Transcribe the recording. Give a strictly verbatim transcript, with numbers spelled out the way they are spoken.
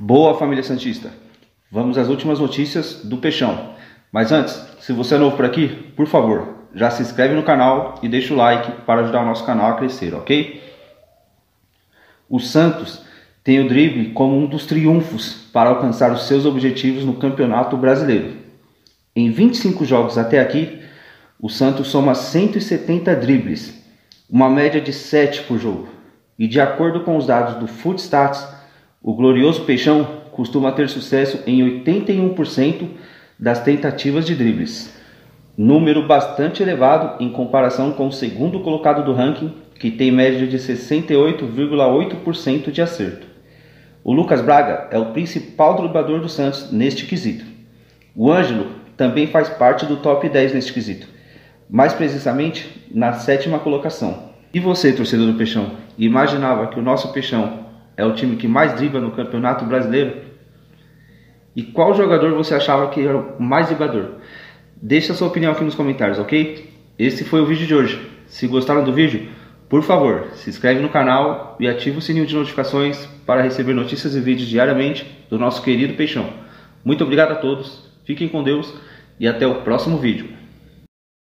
Boa, família santista! Vamos às últimas notícias do Peixão. Mas antes, se você é novo por aqui, por favor, já se inscreve no canal e deixa o like para ajudar o nosso canal a crescer, ok? O Santos tem o drible como um dos triunfos para alcançar os seus objetivos no Campeonato Brasileiro. Em vinte e cinco jogos até aqui, o Santos soma cento e setenta dribles, uma média de sete por jogo. E de acordo com os dados do Footstats, o glorioso Peixão costuma ter sucesso em oitenta e um por cento das tentativas de dribles, número bastante elevado em comparação com o segundo colocado do ranking, que tem média de sessenta e oito vírgula oito por cento de acerto. O Lucas Braga é o principal driblador do Santos neste quesito. O Ângelo também faz parte do top dez neste quesito, mais precisamente na sétima colocação. E você, torcedor do Peixão, imaginava que o nosso Peixão é o time que mais dribla no Campeonato Brasileiro? E qual jogador você achava que era o mais driblador? Deixe a sua opinião aqui nos comentários, ok? Esse foi o vídeo de hoje. Se gostaram do vídeo, por favor, se inscreve no canal e ativa o sininho de notificações para receber notícias e vídeos diariamente do nosso querido Peixão. Muito obrigado a todos, fiquem com Deus e até o próximo vídeo.